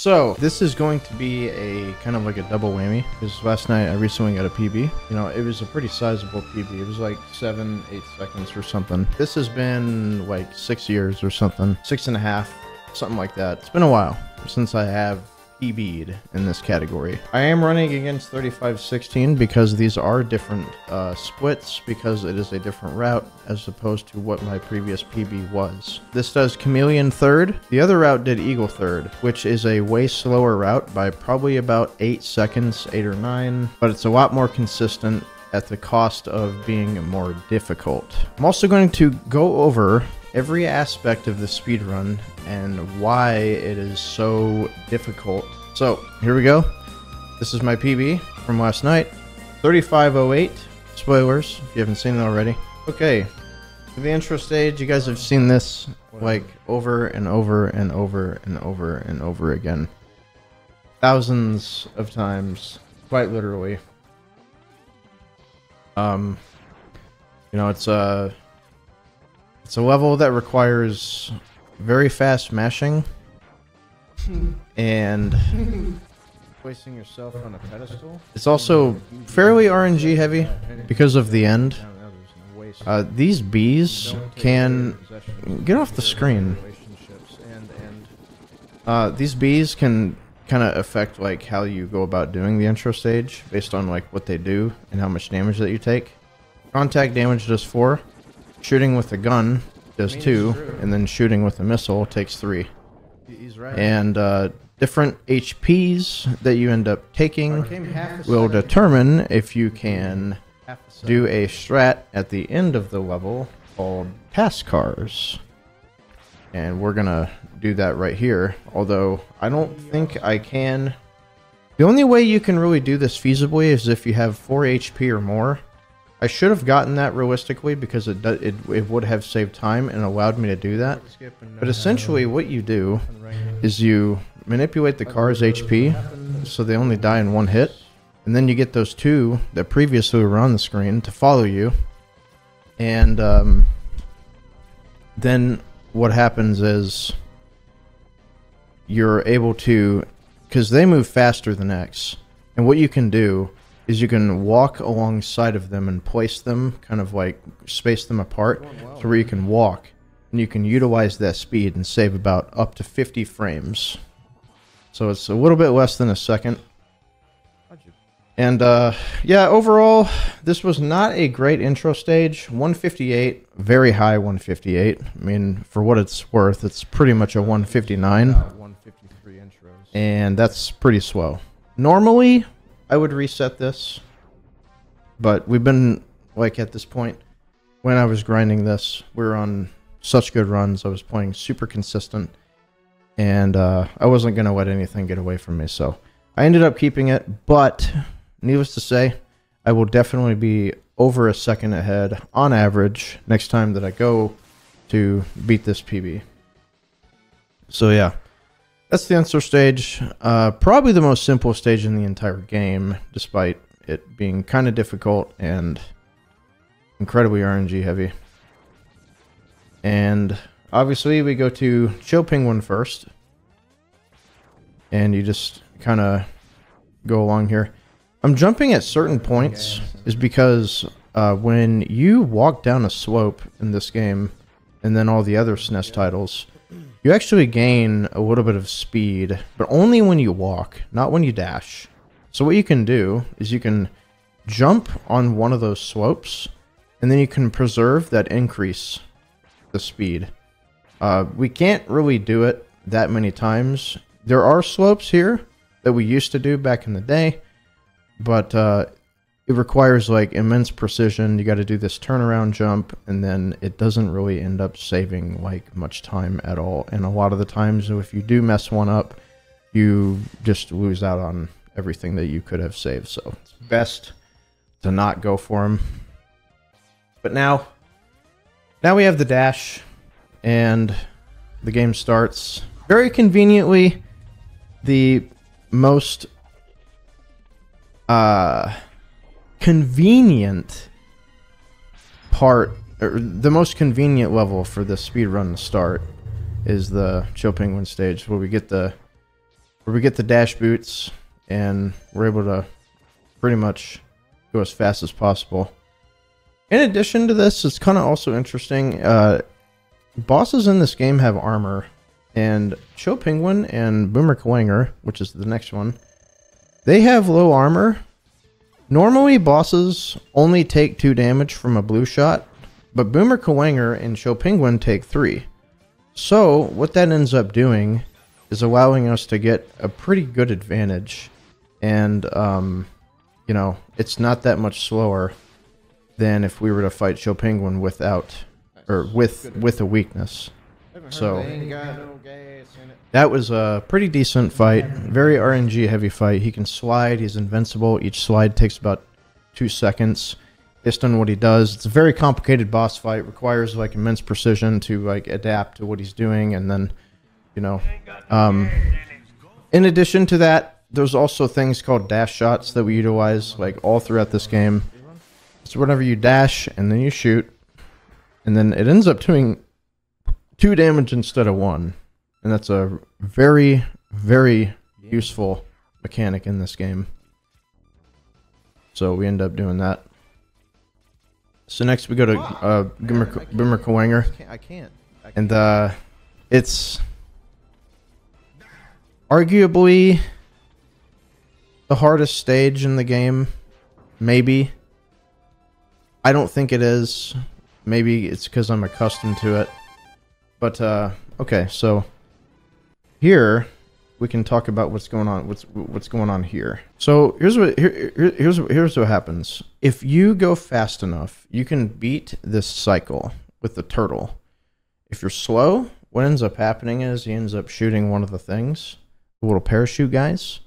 So this is going to be a kind of like a double whammy, because last night I recently got a PB. You know, it was a pretty sizable PB. It was like 7-8 seconds or something. This has been like 6 years or something, 6.5, something like that. It's been a while since I have PB'd in this category. I am running against 3516 because these are different splits, because it is a different route as opposed to what my previous PB was. This does Chameleon third. The other route did Eagle third, which is a way slower route by probably about 8 seconds, 8 or 9, but it's a lot more consistent at the cost of being more difficult. I'm also going to go over every aspect of the speedrun and why it is so difficult. So here we go. This is my PB from last night, 3508. Spoilers if you haven't seen it already. Okay, for the intro stage, you guys have seen this like over and over and over and over and over again, thousands of times, quite literally. You know, it's a level that requires very fast mashing and placing yourself on a pedestal. It's also fairly RNG heavy because of the end. These bees can get off the screen. These bees can kind of affect like how you go about doing the intro stage based on like what they do and how much damage that you take. Contact damage does 4. Shooting with a gun does 2, and then shooting with a missile takes 3. And different HPs that you end up taking will determine if you can do a strat at the end of the level called Pass Cars. And we're gonna do that right here, although I don't think I can. The only way you can really do this feasibly is if you have 4 HP or more. I should have gotten that realistically, because it would have saved time and allowed me to do that. But essentially what you do is you manipulate the car's HP so they only die in 1 hit, and then you get those 2 that previously were on the screen to follow you. And then what happens is you're able to, because they move faster than X, and what you can do is you can walk alongside of them and place them, kind of like space them apart, to where you can walk, and you can utilize that speed and save about up to 50 frames. So it's a little bit less than a second. And yeah, overall, this was not a great intro stage. 158, very high 158. I mean, for what it's worth, it's pretty much a 159. 153 intros. And that's pretty slow. Normally, I would reset this, but we've been, like, at this point, when I was grinding this, we were on such good runs, I was playing super consistent, and I wasn't going to let anything get away from me, so I ended up keeping it. But needless to say, I will definitely be over a second ahead, on average, next time that I go to beat this PB. So yeah. That's the intro stage, probably the most simple stage in the entire game, despite it being kind of difficult and incredibly RNG heavy. And obviously we go to Chill Penguin first, and you just kind of go along here. I'm jumping at certain points is because when you walk down a slope in this game, and then all the other SNES titles, you actually gain a little bit of speed, but only when you walk, not when you dash. So what you can do is you can jump on one of those slopes, and then you can preserve that increase, the speed. We can't really do it that many times. There are slopes here that we used to do back in the day, but it requires like immense precision. You got to do this turnaround jump, and then it doesn't really end up saving like much time at all. And a lot of the times, if you do mess one up, you just lose out on everything that you could have saved. So it's best to not go for them. But now we have the dash, and the game starts. Very conveniently, the most convenient part, or the most convenient level for this speedrun to start, is the Chill Penguin stage, where we get the where we get the dash boots and we're able to pretty much go as fast as possible. In addition to this, it's kind of also interesting, bosses in this game have armor, and Chill Penguin and Boomer Kuwanger, which is the next one, they have low armor. Normally bosses only take 2 damage from a blue shot, but Boomer Kuwanger and Chill Penguin take 3. So what that ends up doing is allowing us to get a pretty good advantage, and you know, it's not that much slower than if we were to fight Chill Penguin without, or with a weakness. So that was a pretty decent fight, very RNG heavy fight. He can slide, he's invincible. Each slide takes about 2 seconds based on what he does. It's a very complicated boss fight, requires like immense precision to like adapt to what he's doing, and then, you know, in addition to that, there's also things called dash shots that we utilize like all throughout this game. So whenever you dash and then you shoot, and then it ends up doing 2 damage instead of 1, and that's a very, very useful mechanic in this game. So we end up doing that. So next we go to Boomer Kuwanger, and it's arguably the hardest stage in the game. Maybe, I don't think it is. Maybe it's because I'm accustomed to it. But, okay, so here we can talk about what's going on, what's going on here. So here's what happens. If you go fast enough, you can beat this cycle with the turtle. If you're slow, what ends up happening is he ends up shooting one of the things, the little parachute guys,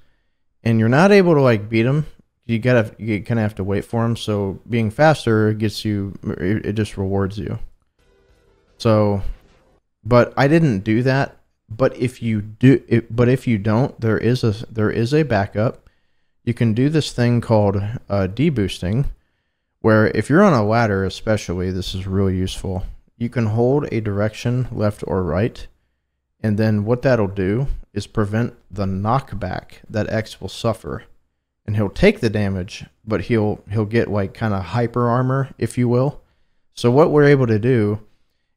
and you're not able to like beat him. You kind of have to wait for him. So being faster gets you, it just rewards you. So, but I didn't do that. But if you do, if you don't, there is a backup. You can do this thing called deboosting, where if you're on a ladder, especially, this is really useful. You can hold a direction left or right, and then what that'll do is prevent the knockback that X will suffer. And he'll take the damage, but he'll get like kind of hyper armor, if you will. So what we're able to do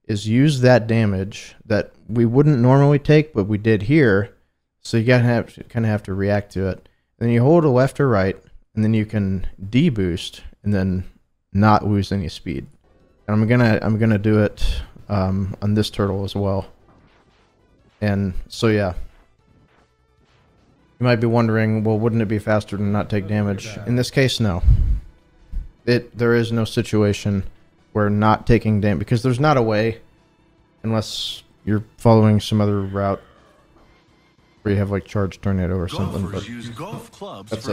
is use that damage that we wouldn't normally take, but we did here. So you kind of have to react to it. Then you hold a left or right, and then you can deboost, and then not lose any speed. And I'm gonna do it on this turtle as well. And so yeah. You might be wondering, well, wouldn't it be faster to not take damage? In this case, no. There is no situation where not taking damage, because there's not a way, unless you're following some other route where you have like charge tornado or something. But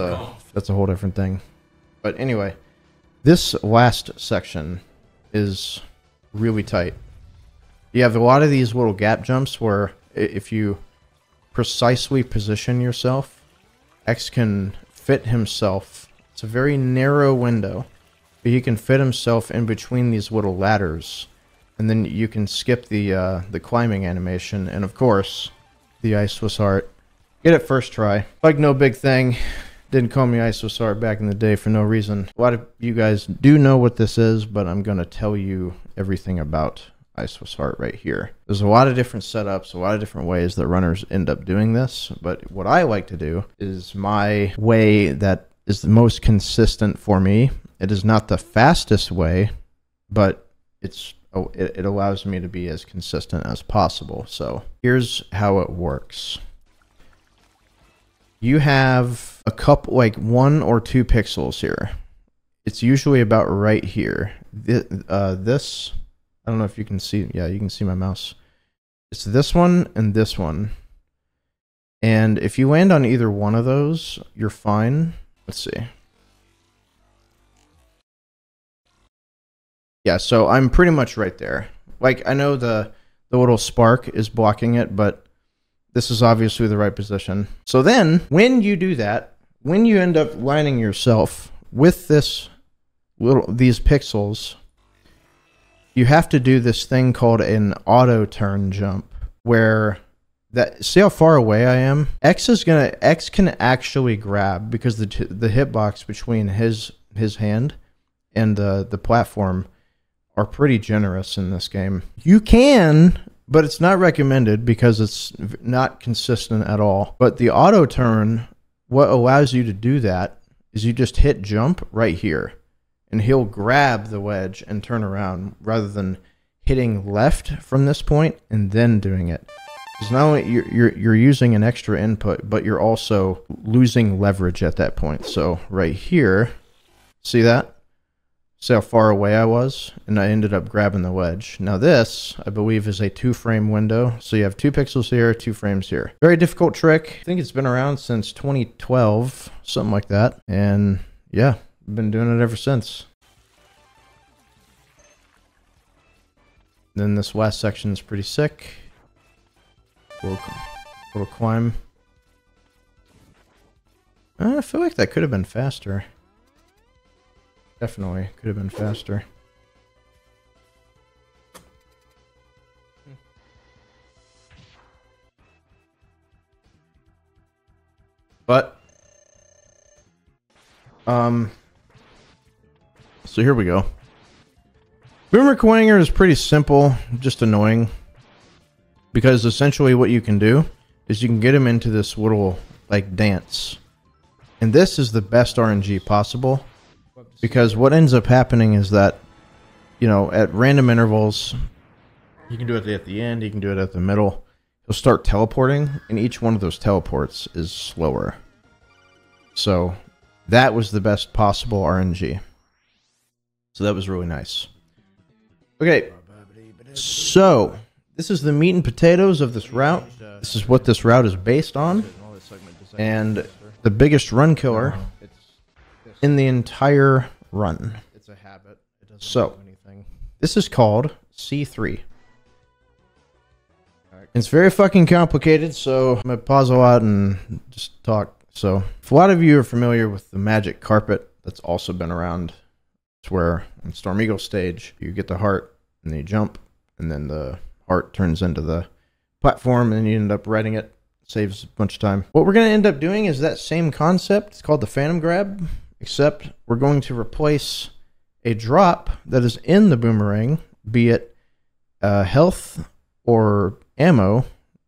that's a whole different thing. But anyway, this last section is really tight. You have a lot of these little gap jumps where if you precisely position yourself, X can fit himself. It's a very narrow window, but he can fit himself in between these little ladders, and then you can skip the climbing animation, and of course, the Ice Swiss Heart. Get it first try. Like no big thing. Didn't call me Ice Swiss Heart back in the day for no reason. A lot of you guys do know what this is, but I'm gonna tell you everything about Ice Swiss Heart right here. There's a lot of different setups, a lot of different ways that runners end up doing this, but what I like to do is my way that is the most consistent for me. It is not the fastest way, but it allows me to be as consistent as possible. So here's how it works. You have a couple, like 1 or 2 pixels here. It's usually about right here. This, I don't know if you can see, yeah, you can see my mouse. It's this one and this one. And if you land on either one of those, you're fine. Let's see. Yeah, so I'm pretty much right there. Like, I know the little spark is blocking it, but this is obviously the right position. So then, when you do that, when you end up lining yourself with this these pixels, you have to do this thing called an auto turn jump, where That, see how far away I am? X can actually grab because the hitbox between his hand and the platform are pretty generous in this game. You can, but it's not recommended because it's not consistent at all. But the auto turn, what allows you to do that is you just hit jump right here and he'll grab the wedge and turn around rather than hitting left from this point and then doing it. Not only you're using an extra input, but you're also losing leverage at that point. So right here, see that? See how far away I was? And I ended up grabbing the wedge. Now this, I believe, is a 2-frame window. So you have 2 pixels here, 2 frames here. Very difficult trick. I think it's been around since 2012, something like that. And yeah, I've been doing it ever since. Then this last section is pretty sick. Little climb. I feel like that could have been faster. Definitely could have been faster. But so here we go. Boomer Kuwanger is pretty simple, just annoying. Because essentially what you can do is you can get him into this little, like, dance. And this is the best RNG possible. Because what ends up happening is that, you know, at random intervals, you can do it at the end, you can do it at the middle. He'll start teleporting, and each one of those teleports is slower. So, that was the best possible RNG. So that was really nice. Okay. So... this is the meat and potatoes of this route. This is what this route is based on. And the biggest run killer in the entire run. It's a habit. It doesn't do anything. This is called C3. It's very fucking complicated, so I'm going to pause a lot and just talk. So if a lot of you are familiar with the magic carpet that's also been around, it's where in Storm Eagle stage, you get the heart and you jump and then the heart turns into the platform and you end up writing it. Saves a bunch of time. What we're going to end up doing is that same concept. It's called the Phantom Grab, except we're going to replace a drop that is in the boomerang, be it health or ammo.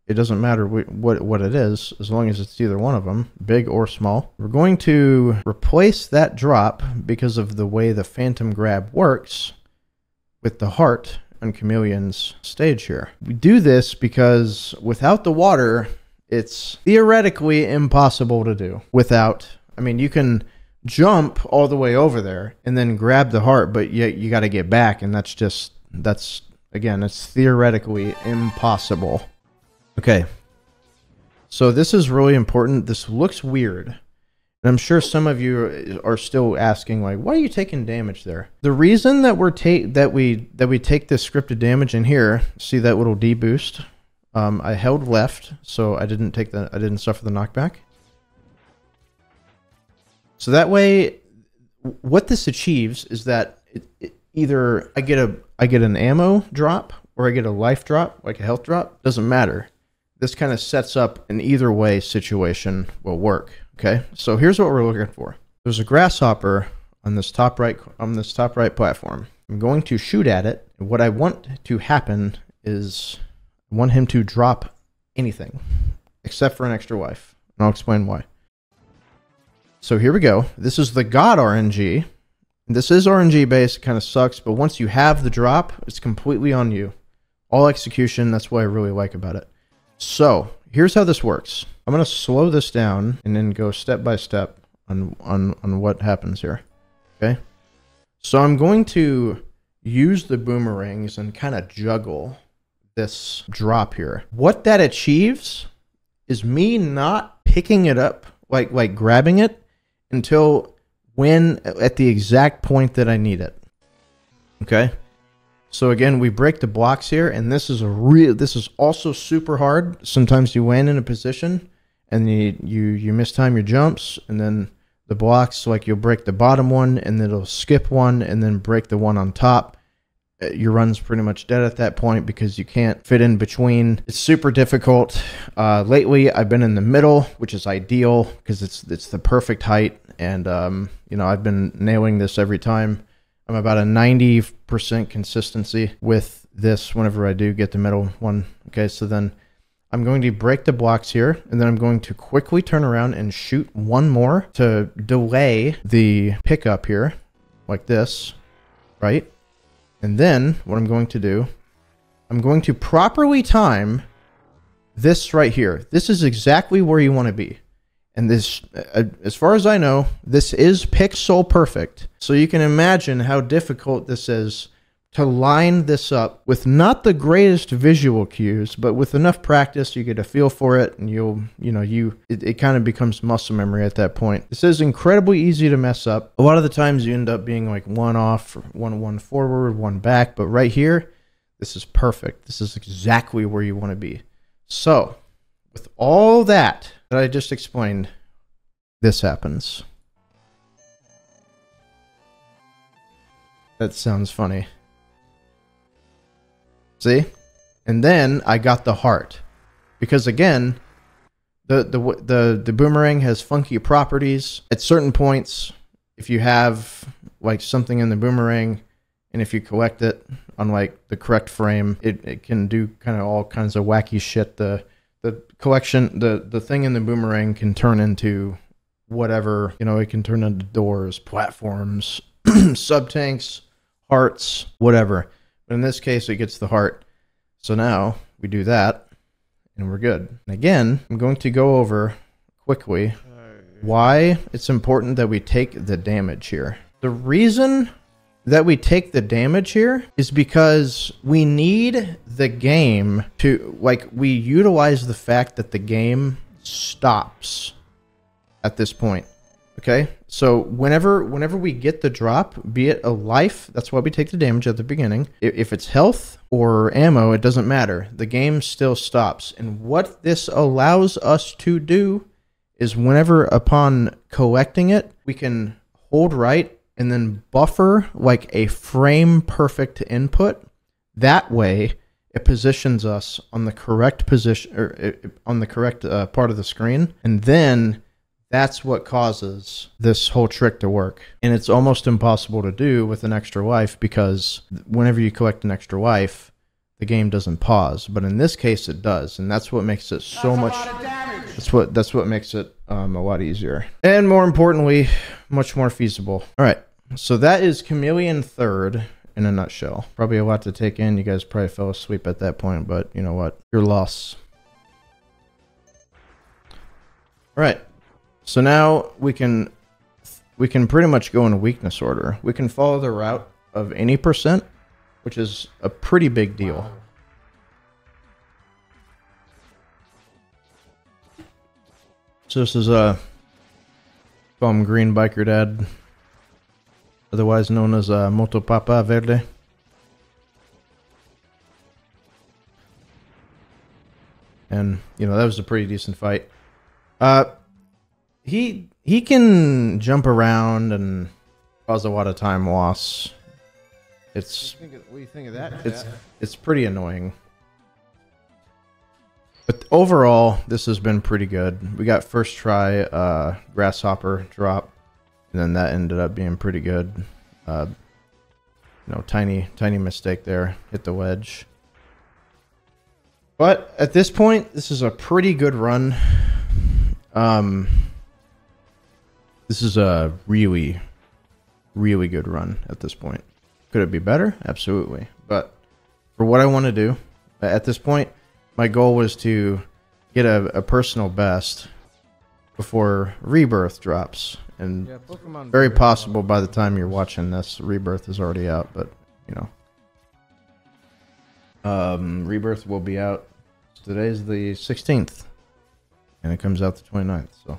It doesn't matter what it is, as long as it's either one of them, big or small. We're going to replace that drop, because of the way the Phantom Grab works, with the heart on Chameleon's stage here. We do this because without the water, it's theoretically impossible to do. Without, I mean, you can jump all the way over there and then grab the heart, but yet you got to get back, and that's just, that's, again, it's theoretically impossible. Okay, so this is really important. This looks weird, and I'm sure some of you are still asking, like, why are you taking damage there? The reason that we take this scripted damage in here, see that little D boost? I held left, so I didn't suffer the knockback. So that way, what this achieves is that either I get an ammo drop or I get a life drop, like a health drop. Doesn't matter. This kind of sets up an either way situation will work. Okay, so here's what we're looking for. There's a grasshopper on this top right platform. I'm going to shoot at it. What I want to happen is I want him to drop anything except for an extra life. And I'll explain why. So here we go. This is the God RNG. This is RNG based. It kind of sucks, but once you have the drop, it's completely on you. All execution. That's what I really like about it. So here's how this works. I'm going to slow this down and then go step by step on what happens here. Okay. So I'm going to use the boomerangs and kind of juggle this drop here. What that achieves is me not picking it up, like grabbing it until at the exact point that I need it. Okay. So again, we break the blocks here, and this is also super hard. Sometimes you land in a position and you mistime your jumps, and then the blocks, like, you'll break the bottom one and then it'll skip one and then break the one on top. your run's pretty much dead at that point because you can't fit in between. It's super difficult. Lately, I've been in the middle, which is ideal because it's the perfect height. And, you know, I've been nailing this every time. I'm about a 90% consistency with this whenever I do get the middle one. Okay, so then I'm going to break the blocks here, and then I'm going to quickly turn around and shoot one more to delay the pickup here, like this, right? And then what I'm going to do, I'm going to properly time this right here. This is exactly where you want to be. And this, as far as I know, this is pixel perfect. So you can imagine how difficult this is to line this up with not the greatest visual cues, but with enough practice, you get a feel for it, and it kind of becomes muscle memory at that point. This is incredibly easy to mess up. A lot of the times you end up being like one off, one forward, one back, but right here, this is perfect. This is exactly where you want to be. So with all that I just explained, this happens. That sounds funny. See? And then I got the heart, because again, the boomerang has funky properties. At certain points, if you have like something in the boomerang, and if you collect it on like the correct frame, it can do kind of all kinds of wacky shit. The thing in the boomerang can turn into whatever, you know. It can turn into doors, platforms, sub tanks, hearts, whatever. But in this case, it gets the heart. So now we do that, and we're good. And again, I'm going to go over quickly why it's important that we take the damage here. The reason that we take the damage here is because we need the game to, like, we utilize the fact that the game stops at this point. Okay, so whenever we get the drop, be it a life, that's why we take the damage at the beginning. If it's health or ammo, it doesn't matter. The game still stops. And what this allows us to do is whenever upon collecting it, we can hold right and then buffer like a frame perfect input. That way, it positions us on the correct position, or on the correct part of the screen. And then that's what causes this whole trick to work. And it's almost impossible to do with an extra life, because whenever you collect an extra life, the game doesn't pause. But in this case, it does. And that's what makes it so much... That's what makes it a lot easier. And more importantly, much more feasible. All right. So that is Chameleon 3rd in a nutshell. Probably a lot to take in. You guys probably fell asleep at that point, but you know what? Your loss. All right. So now we can pretty much go in weakness order. We can follow the route of any percent, which is a pretty big deal. Wow. So this is a Foam Green Biker Dad, otherwise known as Moto Papa Verde. And, you know, that was a pretty decent fight. He can jump around and cause a lot of time loss. What do you think of that? It's pretty annoying. But overall, this has been pretty good. We got first try grasshopper drop, and then that ended up being pretty good. You know, tiny mistake there, hit the wedge. But at this point, this is a pretty good run. This is a really, really good run at this point. Could it be better? Absolutely. But for what I want to do, at this point, my goal was to get a personal best before Rebirth drops. And yeah, very possible by the time you're watching this, Rebirth is already out, but, you know. Rebirth will be out. Today's the 16th, and it comes out the 29th, so...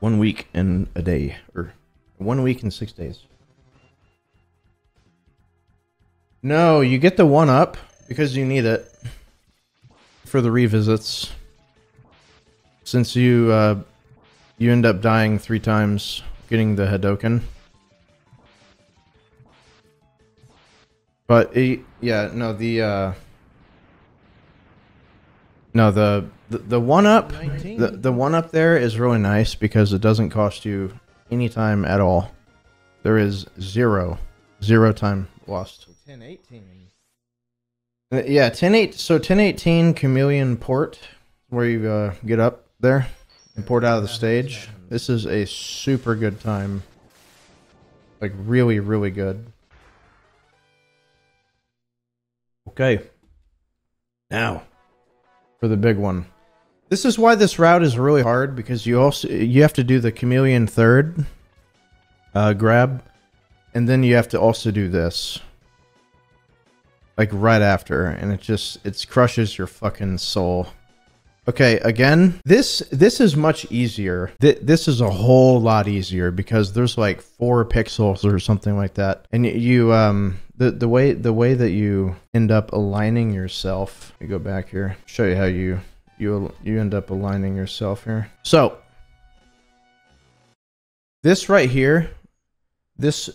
1 week and a day, or 1 week and 6 days. No, you get the 1-up because you need it for the revisits. Since you end up dying 3 times getting the Hadouken, But it, yeah, no, the the one up, the one up there is really nice because it doesn't cost you any time at all. There is zero time lost. 10-18. Yeah, 10-8. So 10-18 Chameleon port, where you get up there and port out of the stage. This is a super good time. Like really, really good. Okay. Now, for the big one. This is why this route is really hard, because you have to do the Chameleon third grab, and then you have to also do this. Like right after, and it crushes your fucking soul. Okay, again, this is much easier. This is a whole lot easier because there's like 4 pixels or something like that, and you the way that you end up aligning yourself. Let me go back here, show you how you end up aligning yourself here. So this right here, this.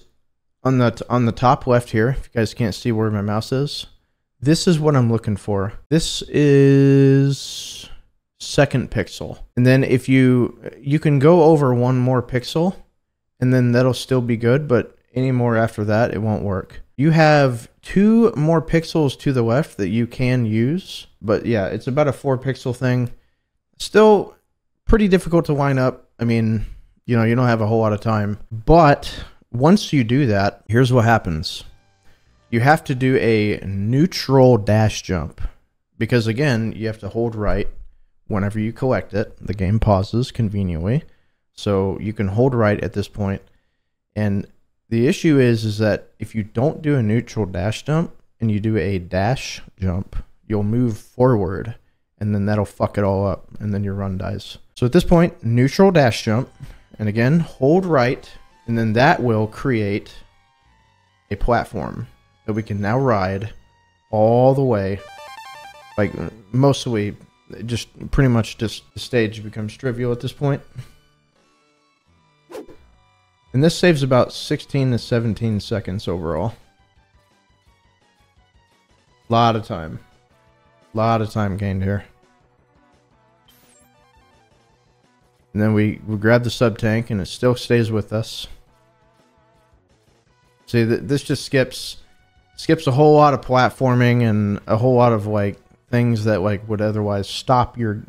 On the top left here, if you guys can't see where my mouse is, this is what I'm looking for. This is second pixel. And then if you can go over one more pixel, and then that'll still be good, but any more after that, it won't work. You have 2 more pixels to the left that you can use, but yeah, it's about a 4 pixel thing. Still pretty difficult to line up. I mean, you know, you don't have a whole lot of time, but once you do that, here's what happens. You have to do a neutral dash jump because, again, you have to hold right whenever you collect it. The game pauses conveniently, so you can hold right at this point. And the issue is that if you don't do a neutral dash jump and you do a dash jump, you'll move forward, and then that'll fuck it all up, and then your run dies. So at this point, neutral dash jump, and again, hold right. And then that will create a platform that we can now ride all the way. Like, mostly, just pretty much just the stage becomes trivial at this point. And this saves about 16 to 17 seconds overall. Lot of time. Lot of time gained here. And then we grab the sub tank, and it still stays with us. See, this just skips a whole lot of platforming and a whole lot of like things that like would otherwise stop your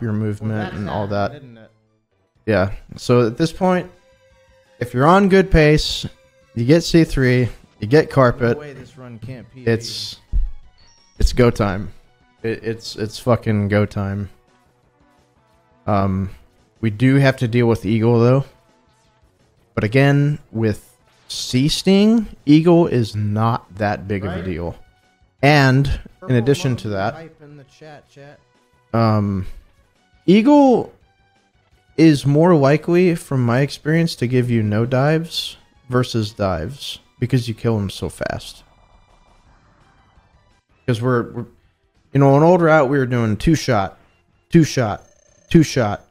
movement and all that. Isn't it? Yeah. So at this point, if you're on good pace, you get C3, you get carpet. No way this run can't PB. It's go time. It's fucking go time. We do have to deal with Eagle, though. But again, with Sea Sting, Eagle is not that big of a deal. And, in addition to that, Eagle is more likely, from my experience, to give you no dives versus dives. Because you kill him so fast. Because we're you know, on old route, we were doing 2-shot, 2-shot, 2-shot.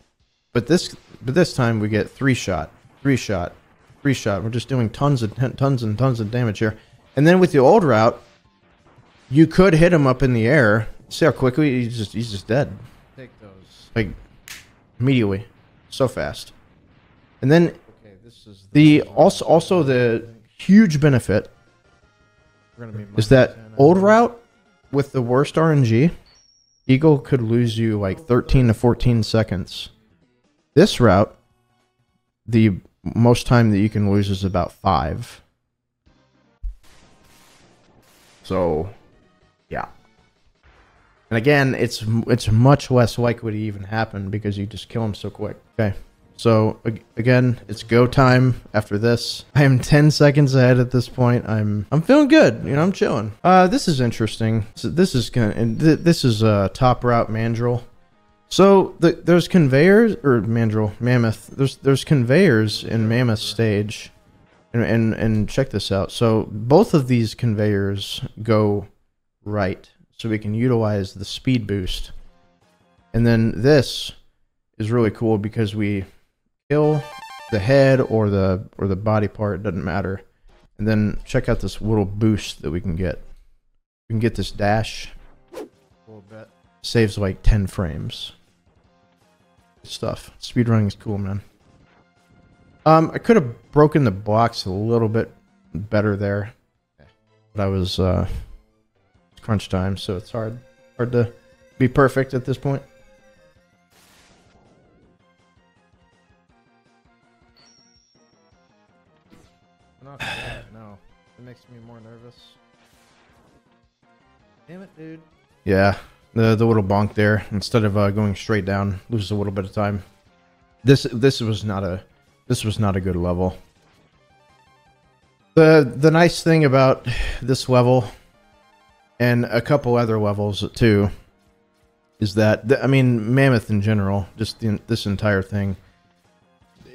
But this time we get 3-shot, 3-shot, 3-shot. We're just doing tons and tons of damage here. And then with the old route, you could hit him up in the air. See how quickly he's just dead. Take those. Like immediately, so fast. And then okay, this is also the huge benefit is that old route with the worst RNG, Eagle could lose you like 13 to 14 seconds. This route, the most time that you can lose is about 5. So, yeah. And again, it's much less likely to even happen because you just kill them so quick. Okay, so again, it's go time after this. I am 10 seconds ahead at this point. I'm feeling good. You know, I'm chilling. This is interesting. So this is a top route Mandrill. So there's conveyors or Mammoth. There's conveyors in Mammoth stage, and check this out. So both of these conveyors go right, so we can utilize the speed boost. And then this is really cool because we kill the head or the body part, doesn't matter, And then check out this little boost that we can get. We can get this dash. Little bit. Saves like 10 frames. Good stuff. Speedrunning is cool, man. I could have broken the blocks a little bit better there. But I was crunch time, so it's hard to be perfect at this point. Not that, no. It makes me more nervous. Damn it, dude. Yeah, the little bonk there. Instead of going straight down, loses a little bit of time. This was not a good level. The nice thing about this level, and a couple other levels too, is that, I mean, Mammoth in general, just this entire thing,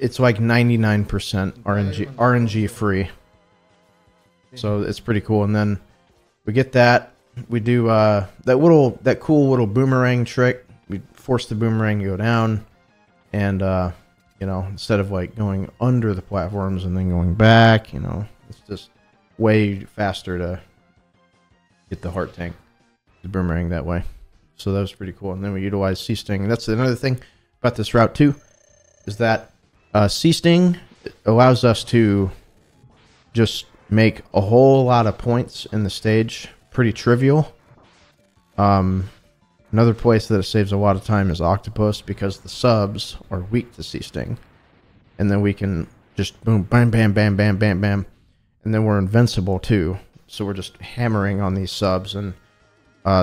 it's like 99% RNG free. So it's pretty cool. And then we get that. We do that cool little boomerang trick. We force the boomerang to go down, and you know, instead of like going under the platforms and then going back, you know. It's just way faster to get the heart tank, the boomerang that way. So that was pretty cool. And then we utilize Sea Sting. And that's another thing about this route too, is that Sea Sting allows us to just make a whole lot of points in the stage. Pretty trivial. Another place that it saves a lot of time is Octopus, because the subs are weak to Sea Sting. And then we can just boom, bam, bam, bam, bam, bam, bam. And then we're invincible too, so we're just hammering on these subs. And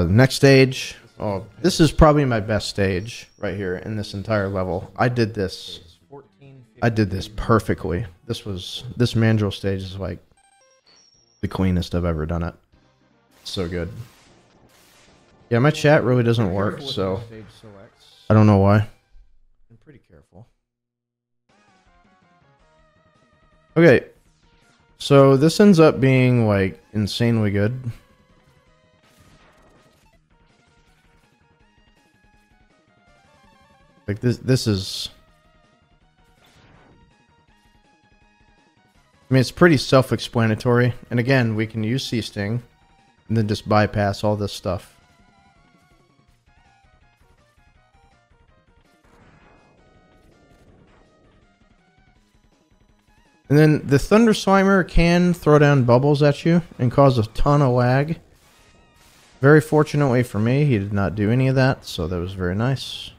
next stage, oh, this is probably my best stage right here in this entire level. I did this perfectly. This Mandrill stage is like the cleanest I've ever done it. So good. Yeah, my chat really doesn't work, so I don't know why. I'm pretty careful. Okay. So this ends up being like insanely good. Like this is, I mean, it's pretty self-explanatory. And again, we can use Sea Sting and then just bypass all this stuff. And then the Thunder Slimer can throw down bubbles at you and cause a ton of lag. Very fortunately for me, he did not do any of that, so that was very nice.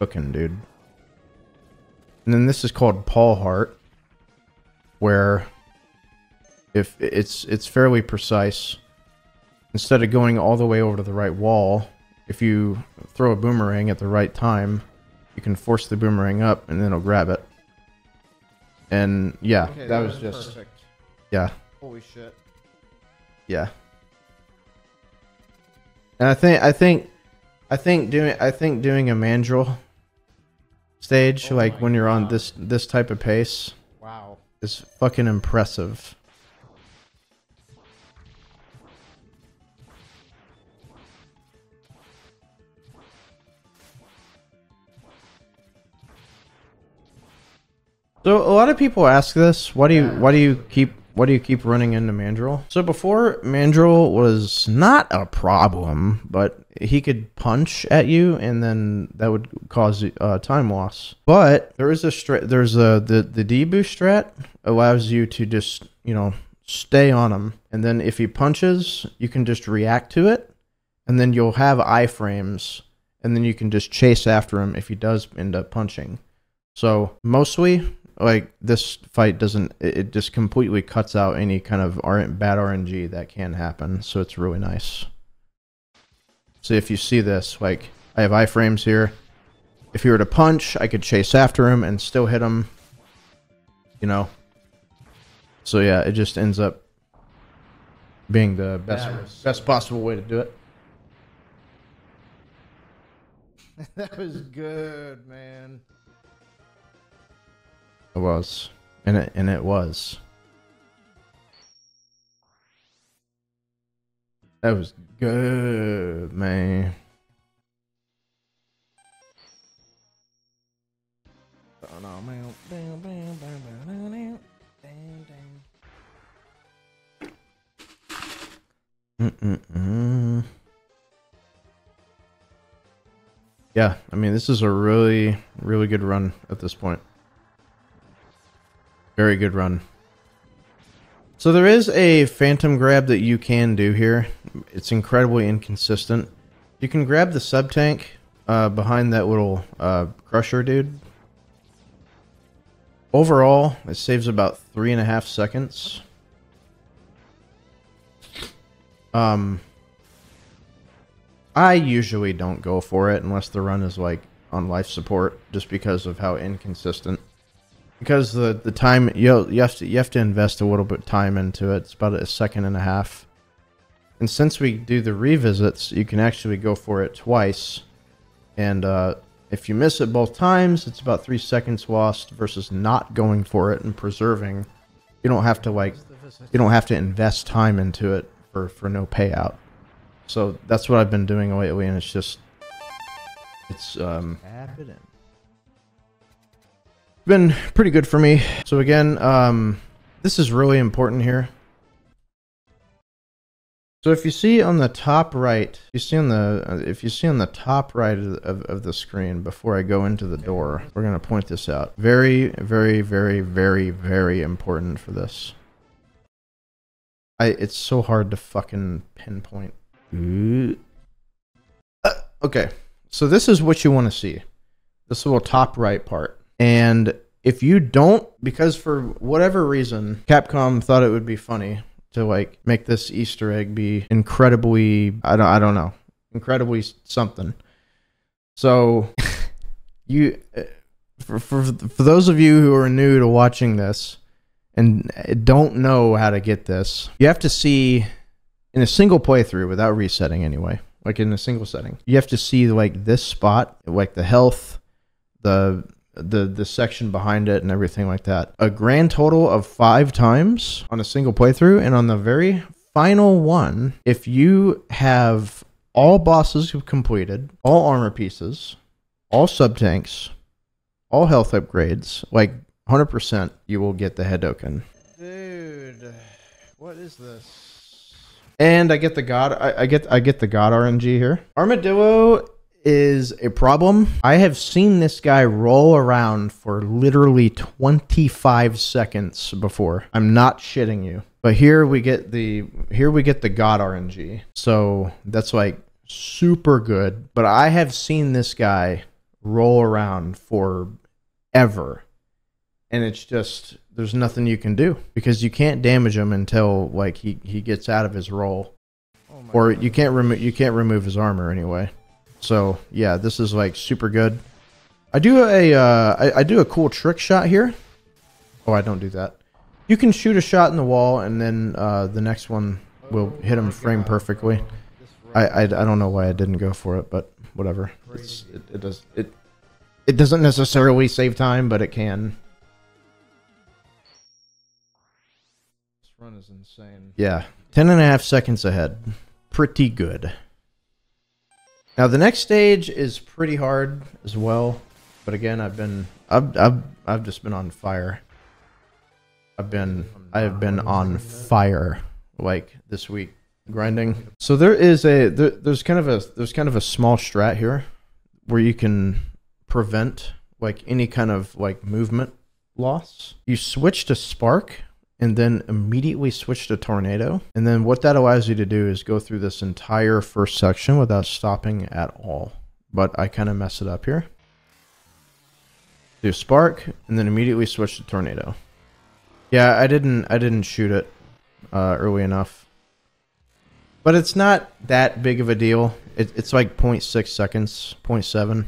Cooking, dude. And then this is called Paw Heart, where if it's fairly precise. Instead of going all the way over to the right wall, if you throw a boomerang at the right time, you can force the boomerang up and then it'll grab it. And yeah, okay, that was just perfect. Yeah. Holy shit. Yeah. And I think doing a Mandrill stage, oh, like when you're God. On this type of pace, wow, is fucking impressive. So a lot of people ask this, why do you keep running into Mandrill? So before, Mandrill was not a problem, but he could punch at you and then that would cause time loss. But there is a the D boost strat allows you to just, you know, stay on him, and then if he punches, you can just react to it, and then you'll have iframes, and then you can just chase after him if he does end up punching. So mostly, like, this fight doesn't, it just completely cuts out any kind of bad RNG that can happen, so it's really nice. So if you see this, like, I have iframes here. If he were to punch, I could chase after him and still hit him, you know. So yeah, it just ends up being the best possible way to do it. That was good, man. It was, and it was. That was good, man. Yeah, I mean, this is a really good run at this point. Very good run. So there is a Phantom Grab that you can do here. It's incredibly inconsistent. You can grab the sub tank behind that little crusher dude. Overall, it saves about 3.5 seconds. I usually don't go for it unless the run is like on life support, just because of how inconsistent. Because the time you have to invest a little bit of time into it. It's about 1.5 seconds. And since we do the revisits, you can actually go for it twice. And if you miss it both times, it's about 3 seconds lost versus not going for it and preserving. You don't have to invest time into it for no payout. So that's what I've been doing lately, and it's been pretty good for me. So again, this is really important here. So if you see on the top right, if you see on the top right of the screen before I go into the door, we're going to point this out. Very, very important for this. It's so hard to fucking pinpoint. Okay, so this is what you want to see. This little top right part. And if you don't, because for whatever reason, Capcom thought it would be funny to like make this Easter egg be incredibly, I don't know, incredibly something. So you, for those of you who are new to watching this and don't know how to get this, you have to see in a single playthrough without resetting anyway, like in a single setting, you have to see like this spot, like the health, the section behind it and everything like that, a grand total of 5 times on a single playthrough. And on the very final one, if you have all bosses completed, all armor pieces, all sub tanks, all health upgrades, like 100%, you will get the Hadouken. Dude, what is this? And I get the god. I get the god RNG here. Armadillo is a problem. I have seen this guy roll around for literally 25 seconds before. I'm not shitting you. But here we get the god RNG. So that's like super good. But I have seen this guy roll around for ever. And it's just, there's nothing you can do because you can't damage him until like he gets out of his roll. Oh my God. you can't remove his armor anyway. So yeah, this is like super good. I do a cool trick shot here. Oh, I don't do that. You can shoot a shot in the wall, and then the next one will hit him frame perfectly. I don't know why I didn't go for it, but whatever. It doesn't necessarily save time, but it can. This run is insane. Yeah, 10.5 seconds ahead. Pretty good. Now the next stage is pretty hard as well, but again, I've just been on fire. I have been on fire like this week grinding. So there's kind of a small strat here where you can prevent like any kind of like movement loss. You switch to Spark and then immediately switch to Tornado. And then what that allows you to do is go through this entire first section without stopping at all. But I kind of mess it up here. Do Spark, and then immediately switch to Tornado. Yeah, I didn't shoot it early enough. But it's not that big of a deal. It's like 0.6 seconds, 0.7.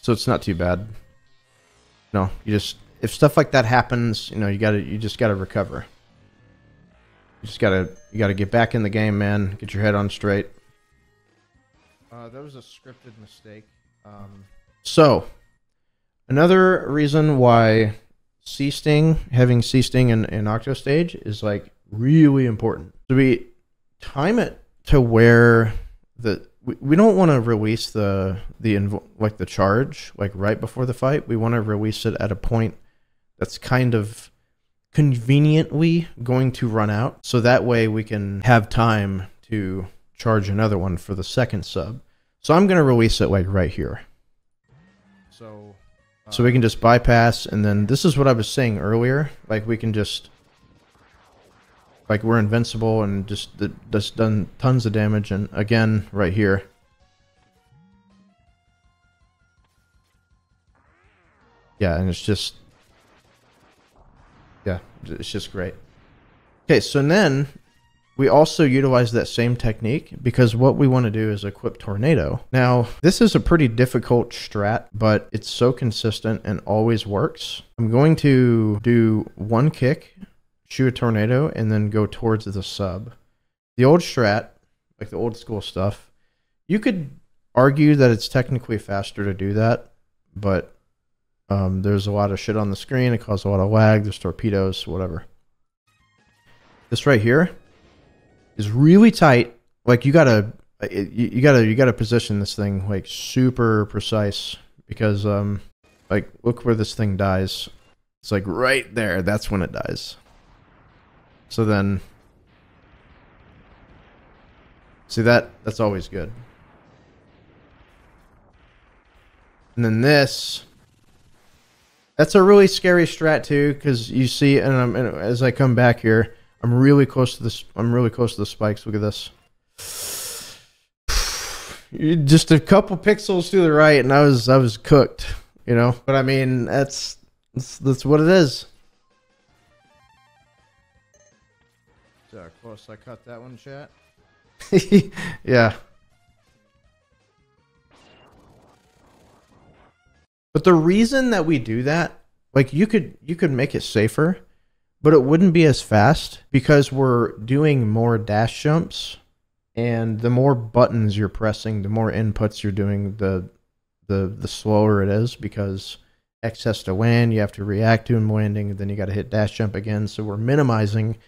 So it's not too bad. No, you just... if stuff like that happens, you know, you just gotta recover. You gotta get back in the game, man. Get your head on straight. That was a scripted mistake. So, another reason why having C Sting in Octo Stage is like really important. So we time it to where the we don't want to release the charge like right before the fight. We want to release it at a point that's kind of conveniently going to run out, so that way we can have time to charge another one for the second sub. So I'm going to release it like right here. So we can just bypass, and then this is what I was saying earlier, like we can just, like we're invincible and just done tons of damage, and again, right here. Yeah, and it's just great. Okay, so then we also utilize that same technique because what we want to do is equip Tornado. Now, this is a pretty difficult strat, but it's so consistent and always works. I'm going to do one kick, shoot a tornado, and then go towards the sub. The old strat, like the old school stuff, you could argue that it's technically faster to do that, but there's a lot of shit on the screen. It caused a lot of lag. There's torpedoes, whatever. This right here is really tight. Like you gotta position this thing like super precise, because like look where this thing dies. It's like right there. That's when it dies. So then, see that's always good. And then this. That's a really scary strat too, because you see, and as I come back here, I'm really close to this. I'm really close to the spikes. Look at this. Just a couple pixels to the right, and I was cooked, you know. But I mean, that's what it is. So close. I caught that one, chat. Yeah. But the reason that we do that, like you could make it safer, but it wouldn't be as fast because we're doing more dash jumps, and the more buttons you're pressing, the more inputs you're doing, the slower it is, because X has to land, you have to react to him landing, and then you got to hit dash jump again. So we're minimizing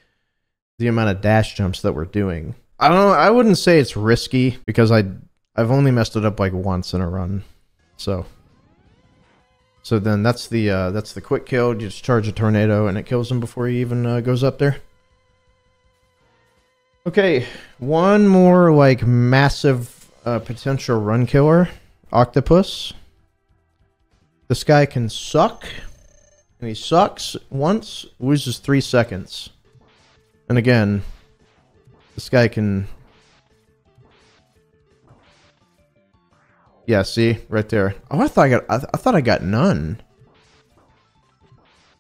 the amount of dash jumps that we're doing. I don't know, I wouldn't say it's risky, because I've only messed it up like once in a run. So then that's the quick kill. You just charge a tornado and it kills him before he even goes up there. Okay, one more like massive potential run killer, Octopus. This guy can suck, and he sucks once, loses 3 seconds. And again, this guy can... Yeah, see? Right there. Oh, I thought I got none.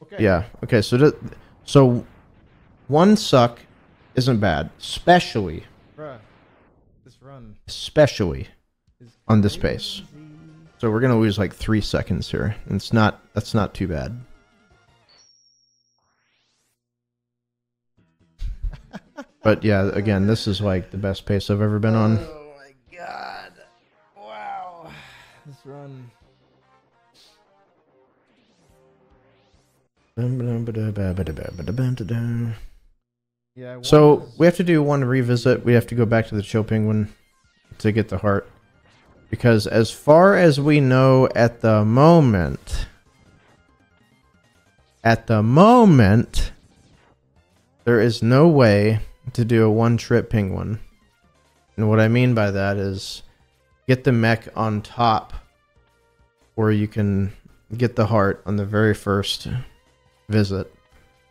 Okay. Yeah. Okay, so one suck isn't bad, especially this run. Especially on this pace. So we're going to lose like 3 seconds here, and that's not too bad. But yeah, again, this is like the best pace I've ever been on. Oh my god. This run. Yeah, so we have to do one revisit. We have to go back to the Chill Penguin to get the heart, because as far as we know at the moment, there is no way to do a one-trip penguin. And what I mean by that is get the mech on top, or you can get the heart on the very first visit,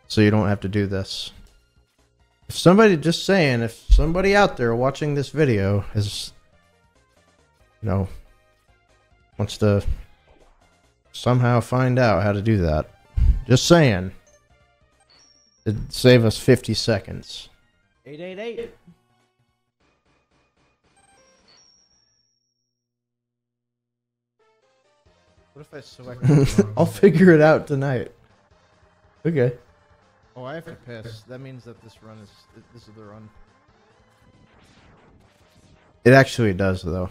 so you don't have to do this. If somebody, just saying, if somebody out there watching this video has, you know, wants to somehow find out how to do that, just saying, it'd save us 50 seconds. 888. What if I select? I'll figure it out tonight. Okay. Oh, I have to piss. That means that this is the run. It actually does, though.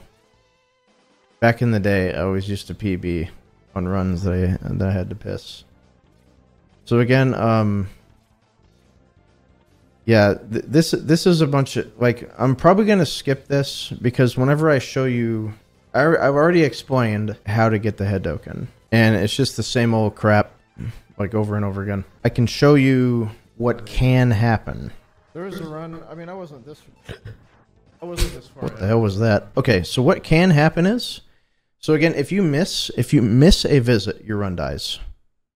Back in the day, I always used to PB on runs that I had to piss. So again, Yeah, this is a bunch of, like, I'm probably going to skip this because whenever I show you, I've already explained how to get the Hadouken, and it's just the same old crap, like, over and over again. I can show you what can happen. There was a run, I mean, I wasn't this far. What the hell was that? Okay, so what can happen is, so again, if you miss a visit, your run dies.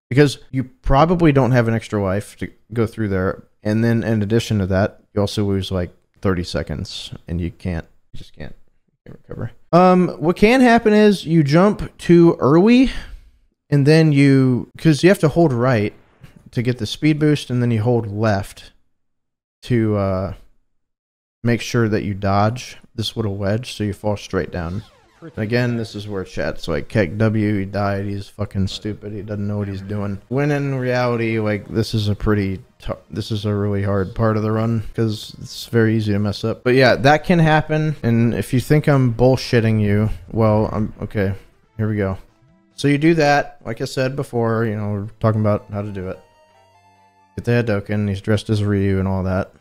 Because you probably don't have an extra life to go through there, and then in addition to that, you also lose like 30 seconds, and you just can't recover. What can happen is you jump too early, and then because you have to hold right to get the speed boost, and then you hold left to make sure that you dodge this little wedge, so you fall straight down. And again, this is where chat's like, Keck W, he died, he's fucking stupid, he doesn't know what he's doing. When in reality, like, this is a really hard part of the run, because it's very easy to mess up. But yeah, that can happen, and if you think I'm bullshitting you, well, okay, here we go. So you do that, like I said before, you know, we're talking about how to do it. Get the Hadouken, he's dressed as Ryu and all that.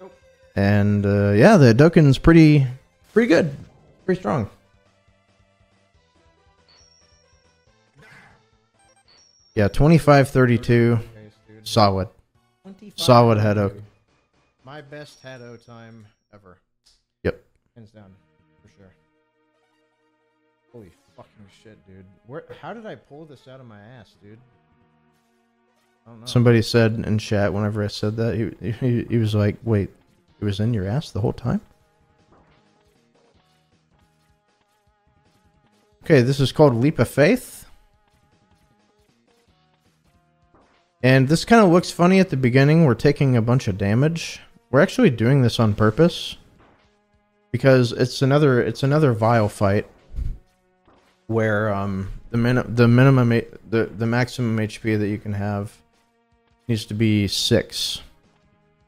Nope. And, yeah, the Hadouken's pretty good. Pretty strong. Yeah, 25-32. Solid. 25, solid Hadouken. My best Hadouken time ever. Yep. Hands down, for sure. Holy fucking shit, dude. How did I pull this out of my ass, dude? I don't know. Somebody said in chat whenever I said that, he was like, wait, it was in your ass the whole time? Okay, this is called Leap of Faith. And this kind of looks funny at the beginning. We're taking a bunch of damage. We're actually doing this on purpose. Because it's another vile fight where the maximum HP that you can have needs to be 6.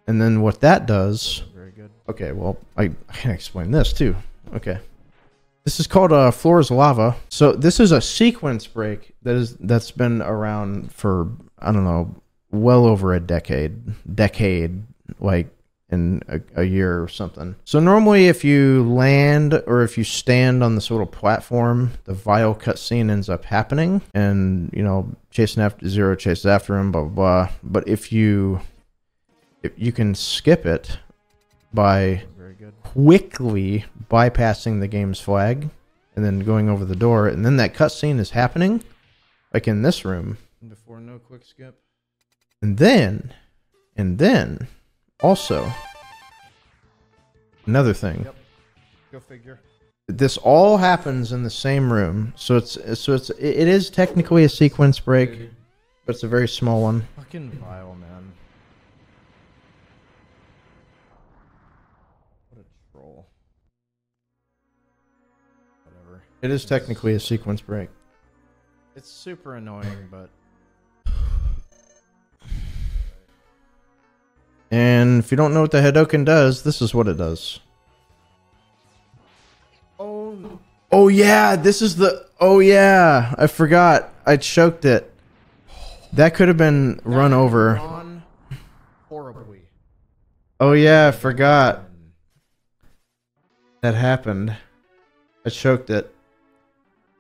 And then what that does. Very good. Okay, well, I can explain this too. Okay. This is called Floor is Lava. So this is a sequence break that's been around for, I don't know, well over a decade, like in a year or something. So normally if you land or if you stand on this little platform, the vile cutscene ends up happening, and, you know, chasing after Zero chases after him, blah, blah, blah. But if you can skip it by quickly bypassing the game's flag and then going over the door, and then that cutscene is happening, like in this room. Before no quick skip. And then also another thing. Yep. Go figure. This all happens in the same room, so it is technically a sequence break, dude. But it's a very small one. Fucking vile, man. It is technically a sequence break. It's super annoying, but... And if you don't know what the Hadouken does, this is what it does. Oh, no. Oh yeah, this is the... Oh yeah, I forgot. I choked it. That could have been that run over. Gone horribly. Oh yeah, I forgot. That happened. I choked it.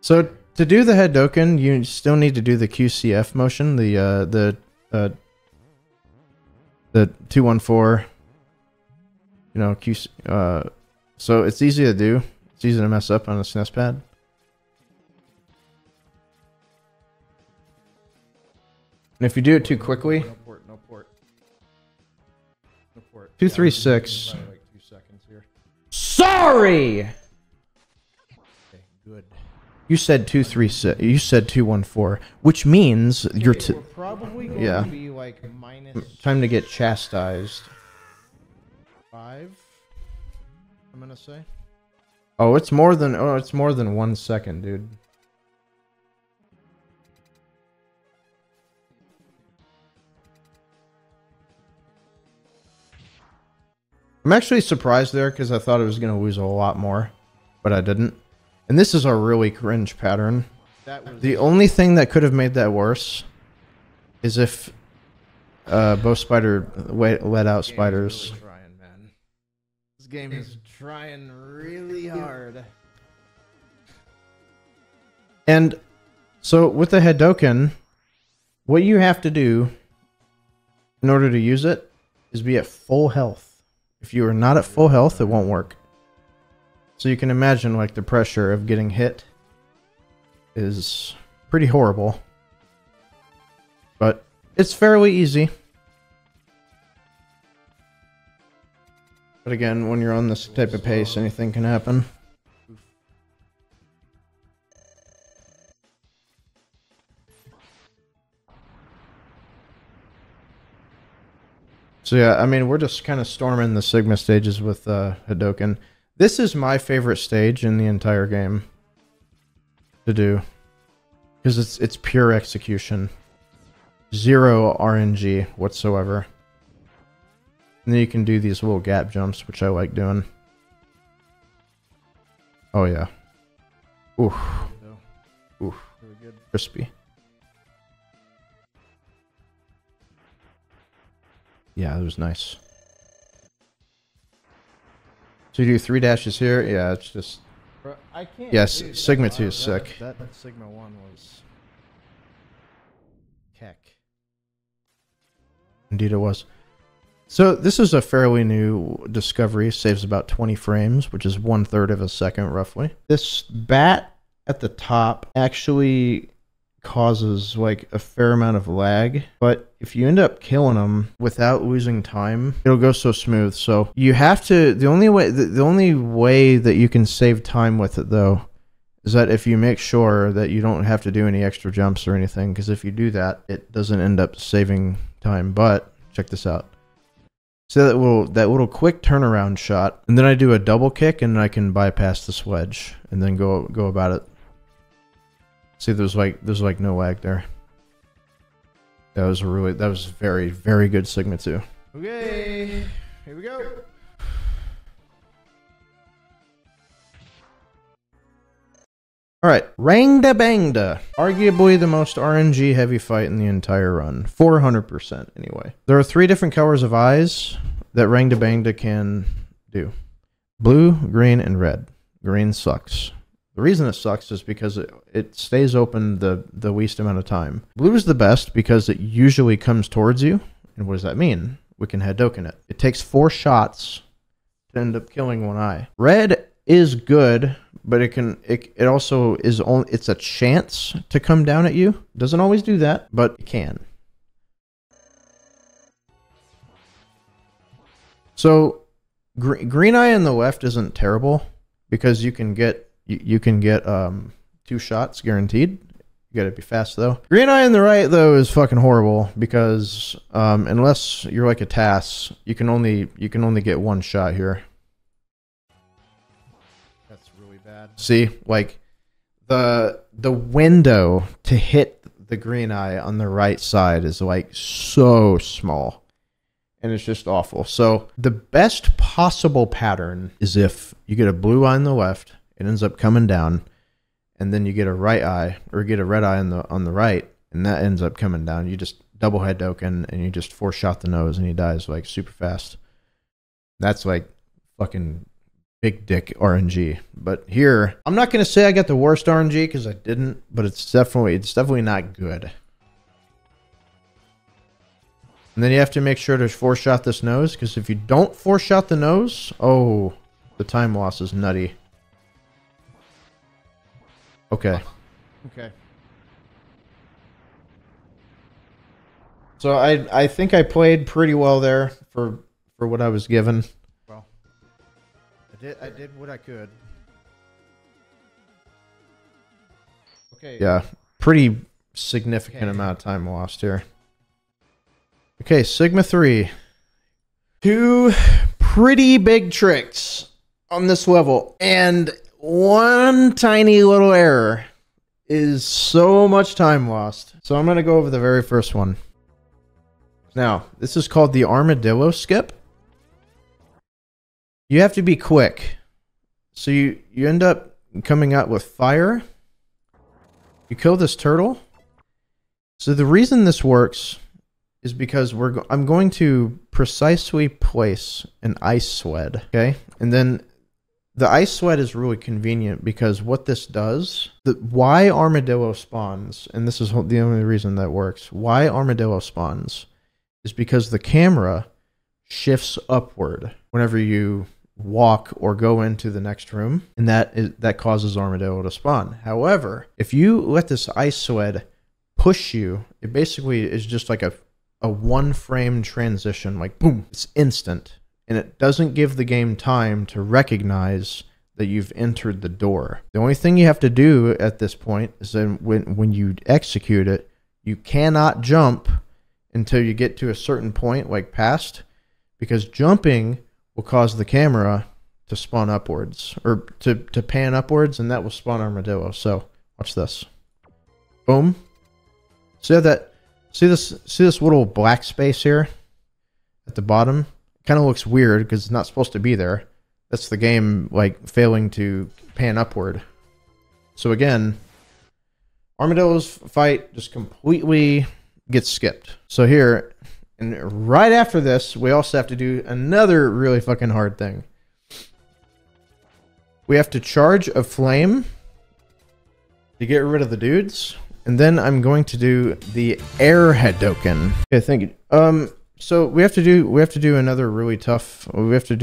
So to do the Hadouken, you still need to do the QCF motion, the 2-1-4. You know, so it's easy to do. It's easy to mess up on a SNES pad. And if you do it too quickly, 2-3-6. Sorry. You said 2-3-6. You said 2-1-4, which means you're we're probably going to be like minus. Time to get chastised. 5. I'm gonna say. Oh, it's more than 1 second, dude. I'm actually surprised there because I thought it was gonna lose a lot more, but I didn't. And this is a really cringe pattern. The only thing that could have made that worse is if Bow Spider let out spiders. Really trying, man. This game is trying really hard. And so with the Hadouken, what you have to do in order to use it is be at full health. If you are not at full health, it won't work. So you can imagine like the pressure of getting hit is pretty horrible. But it's fairly easy. But again, when you're on this type of pace, anything can happen. So yeah, I mean, we're just kind of storming the Sigma stages with Hadouken. This is my favorite stage in the entire game to do, because it's pure execution. Zero RNG whatsoever. And then you can do these little gap jumps, which I like doing. Oh yeah. Oof. Oof. Crispy. Yeah, that was nice. So you do 3 dashes here? Yeah, it's just... Bro, I can't Sigma 2 is sick. That Sigma 1 was... Heck. Indeed it was. So this is a fairly new discovery. Saves about 20 frames, which is 1/3 of a second, roughly. This bat at the top actually causes like a fair amount of lag, but if you end up killing them without losing time, it'll go so smooth. So you have to, the only way that you can save time with it though is that if you make sure that you don't have to do any extra jumps or anything, because if you do that, it doesn't end up saving time. But check this out. So that little quick turnaround shot, and then I do a double kick and I can bypass the sledge and then go about it. See, there's like no lag there. That was very, very good Sigma 2. Okay, here we go. Alright, Rangda Bangda. Arguably the most RNG heavy fight in the entire run. 400% anyway. There are 3 different colors of eyes that Rangda Bangda can do. Blue, green, and red. Green sucks. The reason it sucks is because it stays open the least amount of time. Blue is the best because it usually comes towards you. And what does that mean? We can Hadouken it. It takes 4 shots to end up killing one eye. Red is good, but it also is only, it's a chance to come down at you. Doesn't always do that, but it can. So green eye on the left isn't terrible because you can get... You can get 2 shots guaranteed. You gotta be fast though. Green eye on the right though is fucking horrible because unless you're like a TAS, you can only get 1 shot here. That's really bad. See, like the window to hit the green eye on the right side is like so small, and it's just awful. So the best possible pattern is if you get a blue eye on the left. It ends up coming down, and then you get a right eye, or get a red eye on the right, and that ends up coming down. You just double Hadouken, and you just 4 shot the nose, and he dies like super fast. That's like fucking big dick RNG. But here, I'm not gonna say I got the worst RNG because I didn't, but it's definitely not good. And then you have to make sure to 4 shot this nose, because if you don't 4 shot the nose, oh, the time loss is nutty. Okay. Okay. So I think I played pretty well there for what I was given. Well, I did what I could. Okay. Yeah, pretty significant amount of time lost here. Okay, Sigma 3. 2 pretty big tricks on this level, and 1 tiny little error is so much time lost. So I'm going to go over the very first one. Now, this is called the Armadillo skip. You have to be quick. So you end up coming out with fire. You kill this turtle. So the reason this works is because I'm going to precisely place an ice sled, okay? And then the ice sled is really convenient because what this does, why Armadillo spawns, and this is the only reason that works, why Armadillo spawns is because the camera shifts upward whenever you walk or go into the next room, and that causes Armadillo to spawn. However, if you let this ice sled push you, it basically is just like a one frame transition, like boom, it's instant. And it doesn't give the game time to recognize that you've entered the door. The only thing you have to do at this point is then when you execute it, you cannot jump until you get to a certain point, like past, because jumping will cause the camera to spawn upwards, or to pan upwards, and that will spawn Armadillo. So watch this. Boom. See this little black space here at the bottom? Kind of looks weird because it's not supposed to be there. That's the game like failing to pan upward. So again, Armadillo's fight just completely gets skipped. So here, and right after this, we also have to do another really fucking hard thing. We have to charge a flame to get rid of the dudes, and then I'm going to do the Air Hadouken. Okay, thank you. So we have to do another really tough trick. It's called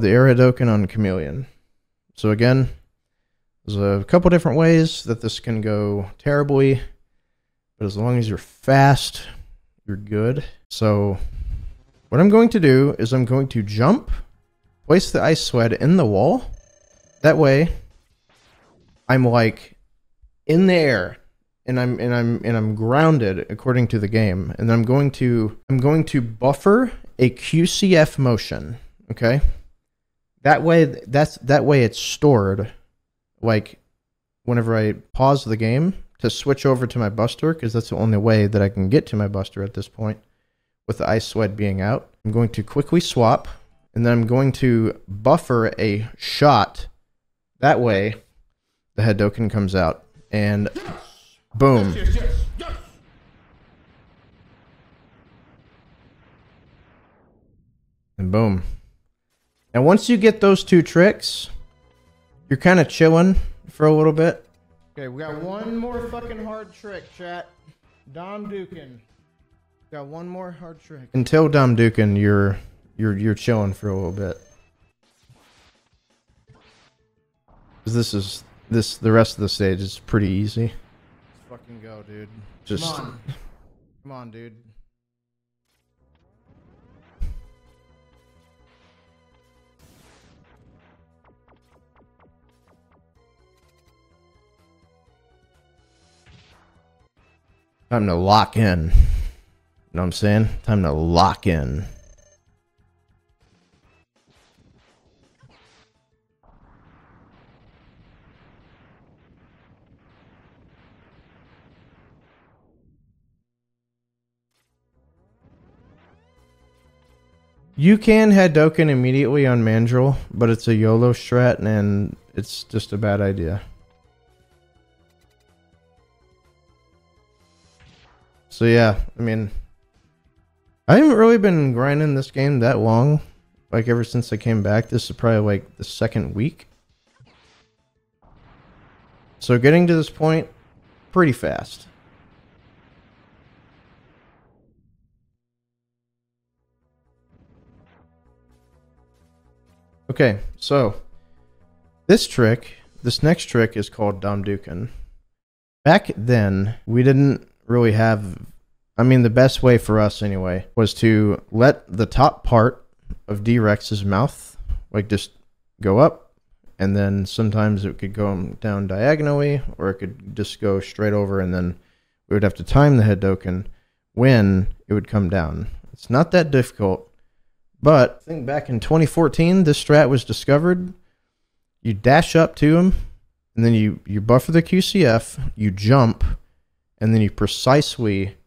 the Air Hadouken on Chameleon. So again, there's a couple different ways that this can go terribly, but as long as you're fast, you're good. So what I'm going to do is I'm going to jump, place the ice sled in the wall. That way I'm like in the air. And I'm grounded according to the game, and I'm going to buffer a QCF motion, okay? That way it's stored, like whenever I pause the game to switch over to my buster, because that's the only way that I can get to my buster at this point with the ice sled being out. I'm going to quickly swap, and then I'm going to buffer a shot. That way the Hadouken comes out and boom. Yes. And boom. And once you get those two tricks, you're kind of chilling for a little bit. Okay, we got one more fucking hard trick, chat. Dom Dookin. Got one more hard trick. Until Dom Dookin, you're chilling for a little bit. The rest of the stage is pretty easy. Fucking go, dude. Just come on, dude. Time to lock in. You know what I'm saying? Time to lock in. You can Hadouken immediately on Mandrill, but it's a YOLO strat and it's just a bad idea. So yeah, I mean, I haven't really been grinding this game that long. Like ever since I came back, this is probably like the second week. So getting to this point, pretty fast. Okay, so this next trick is called Dom Dookin. Back then, we didn't really have, I mean, the best way for us anyway was to let the top part of D-Rex's mouth, like, just go up, and then sometimes it could go down diagonally, or it could just go straight over, and then we would have to time the Hadouken when it would come down. It's not that difficult. But I think back in 2014, this strat was discovered. You dash up to him, and then you buffer the QCF, you jump, and then you precisely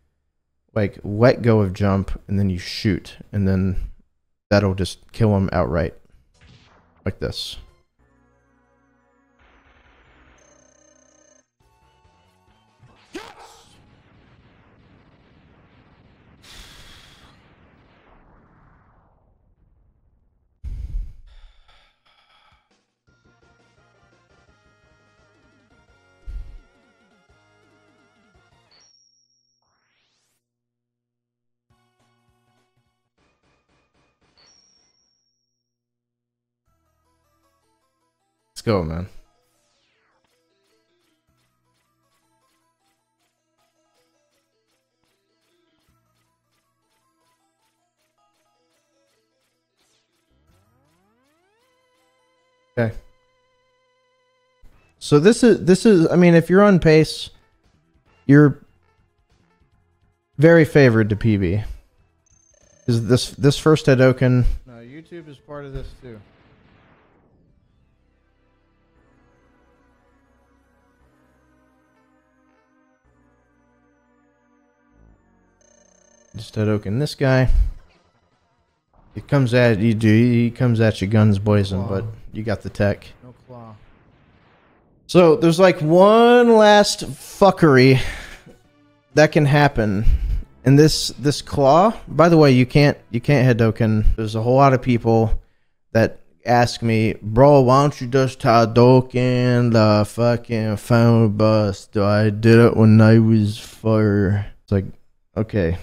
like let go of jump, and then you shoot, and then that'll just kill him outright, like this. go, man. Okay. So this is, I mean, if you're on pace, you're very favored to PB. Is this first Hadouken? No, YouTube is part of this too. Just Hadouken this guy. It comes at you, dude. He comes at you guns blazing, but you got the tech. No claw. So there's like one last fuckery that can happen. And this claw, by the way, you can't Hadouken. There's a whole lot of people that ask me, bro, why don't you just Hadouken the fucking phone bust? I did it when I was 4. It's like, okay,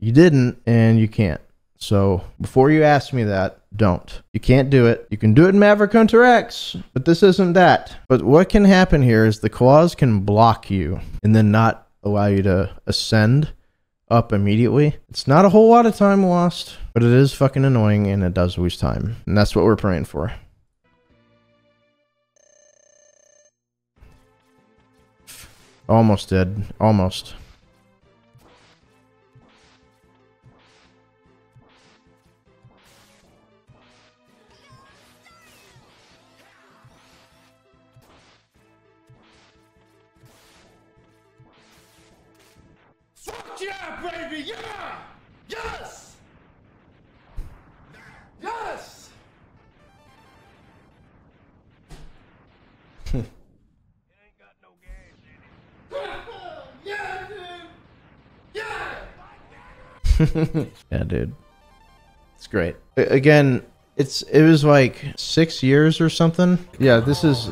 you didn't and you can't. So before you ask me that, don't. You can't do it. You can do it in Maverick Hunter X, but this isn't that. But what can happen here is the claws can block you and then not allow you to ascend up immediately. It's not a whole lot of time lost, but it is fucking annoying and it does lose time. And that's what we're praying for. Almost dead. Almost. Yeah, baby, yeah! Yes! Yes! It ain't got no gas in it. Yeah, dude! Yeah! Yeah, dude. It's great. Again, it was like 6 years or something. Yeah, this is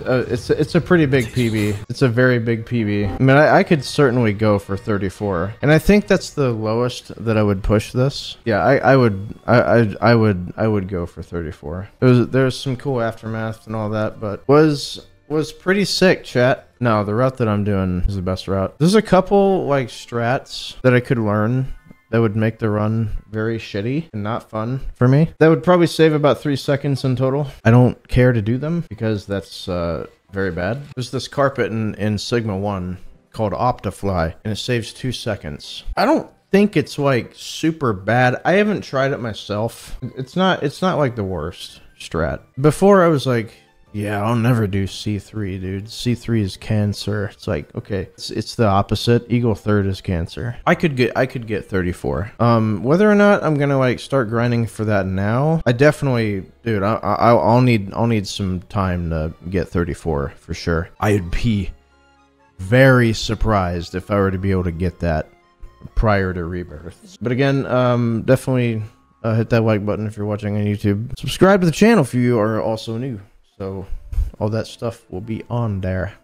it's a pretty big PB. It's a very big PB. I mean, I could certainly go for 34, and I think that's the lowest that I would push this. Yeah, I would go for 34. There's some cool aftermath and all that, but was pretty sick, chat. No, the route that I'm doing is the best route. There's a couple like strats that I could learn that would make the run very shitty and not fun for me. That would probably save about 3 seconds in total. I don't care to do them because that's very bad. There's this carpet in Sigma 1 called Optifly, and it saves 2 seconds. I don't think it's like super bad. I haven't tried it myself. It's not like the worst strat. Before I was like, yeah, I'll never do C3, dude. C3 is cancer. It's like, okay, it's the opposite. Eagle 3rd is cancer. I could get 34. Whether or not I'm gonna like start grinding for that now, I definitely, dude, I'll need some time to get 34 for sure. I'd be very surprised if I were to be able to get that prior to Rebirth. But again, definitely hit that like button if you're watching on YouTube. Subscribe to the channel if you are also new. So all that stuff will be on there.